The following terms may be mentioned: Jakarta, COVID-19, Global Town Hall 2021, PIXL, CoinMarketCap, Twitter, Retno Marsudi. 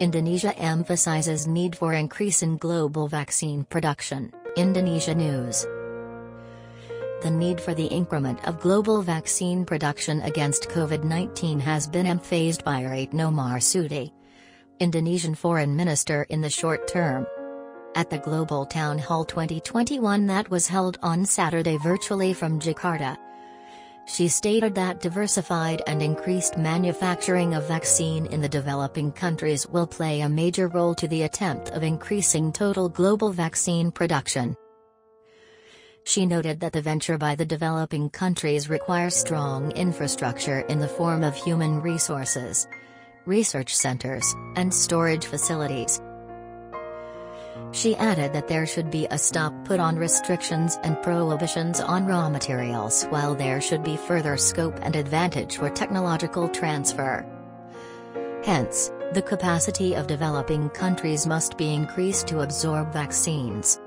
Indonesia emphasizes need for increase in global vaccine production, Indonesia News. The need for the increment of global vaccine production against COVID-19 has been emphasized by Retno Marsudi, Indonesian Foreign Minister, in the short term. At the Global Town Hall 2021 that was held on Saturday virtually from Jakarta, she stated that diversified and increased manufacturing of vaccine in the developing countries will play a major role to the attempt of increasing total global vaccine production. She noted that the venture by the developing countries requires strong infrastructure in the form of human resources, research centers, and storage facilities. She added that there should be a stop put on restrictions and prohibitions on raw materials, while there should be further scope and advantage for technological transfer. Hence, the capacity of developing countries must be increased to absorb vaccines.